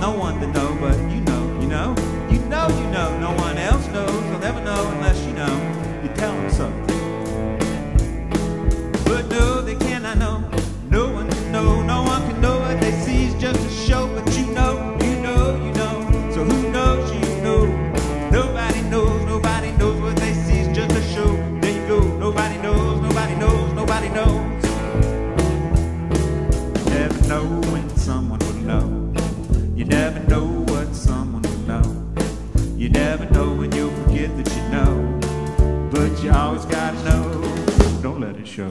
want no one to know, but you know, you know. You know you know. No one else knows. They'll never know unless you know. You tell them so. But no, they cannot know. No one can know. No one can know what they see is just a show. But you know, you know, you know. So who knows? You know. Nobody knows. Nobody knows what they see is just a show. There you go. Nobody knows. Nobody knows. Nobody knows. You never know when someone will know. You never know what someone will know. You never know when you'll forget that you know. But you always gotta know. Don't let it show.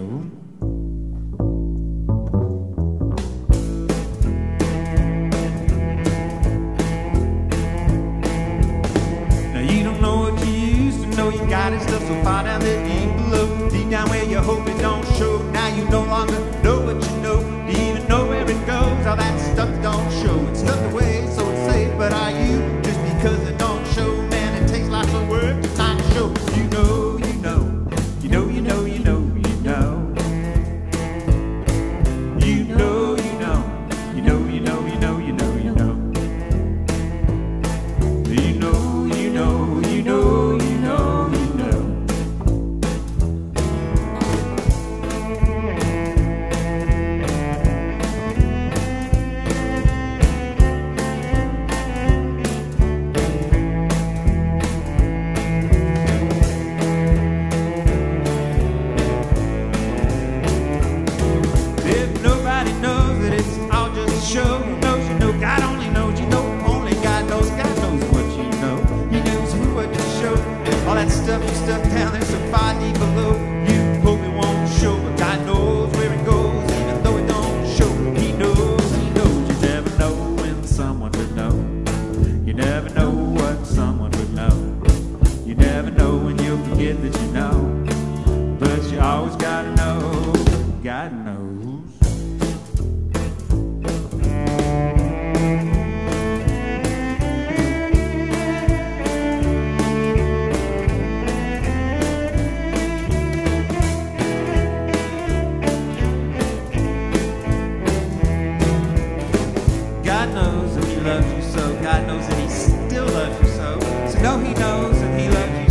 Now you don't know what you used to know. You got it stuff so far down there deep below. Deep down where you hope it don't show. Now you no longer know what you know. Do you even know where it goes? All that stuff that don't show. It's stuck away, so it's safe, but are you? Just because it don't show, man, it takes lots of work to not show. You know, you know, you know, you know, you know, you know. You know, you know, you know, you know, you know, you know, you know. You know, you know, you know, you know, you know. Show, you know, you know, God only knows, you know, only God knows what you know. He knows who, what you show, all that stuff you stuck down there so far deep below. You hope it won't show, but God knows where it goes, even though it don't show. He knows, he knows. You never know when someone would know. You never know what someone would know. You never know when you'll forget that you know. But you always gotta know, God knows. God knows that he loves you so. God knows that he still loves you so. So know he knows that he loves you so.